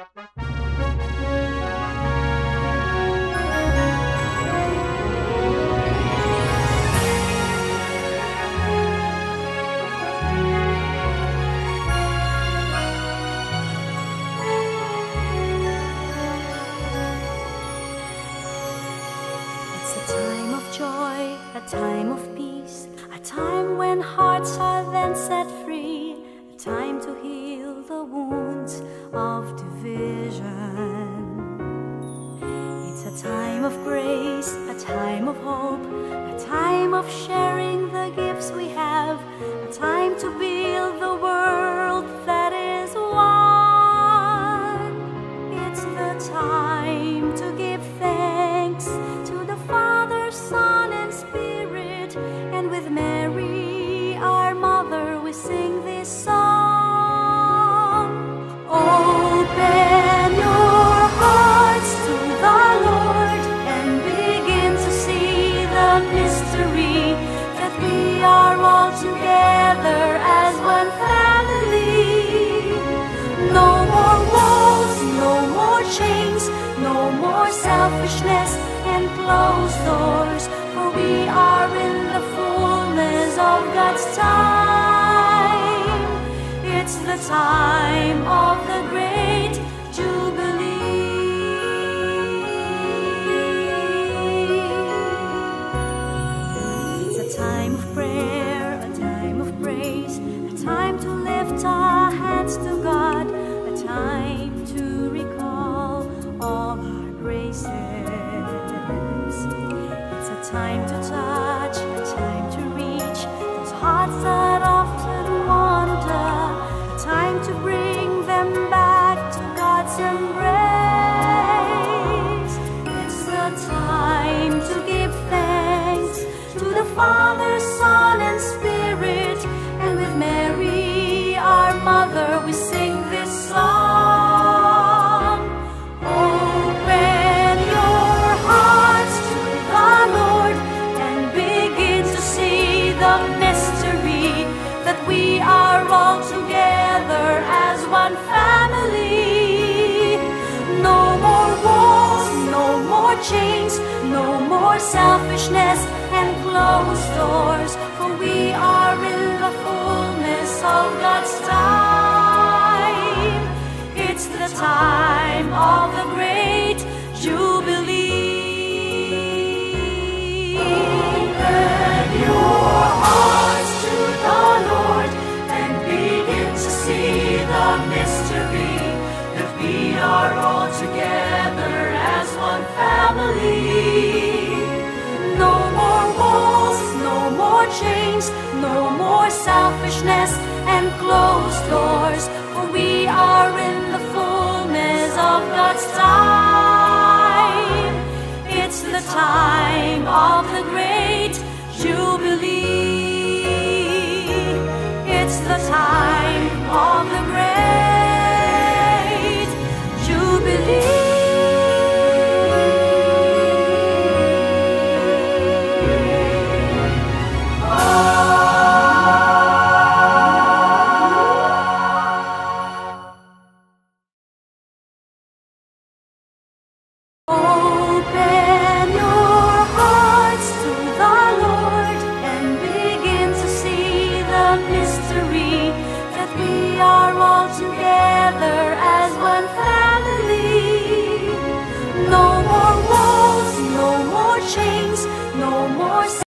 It's the time of the great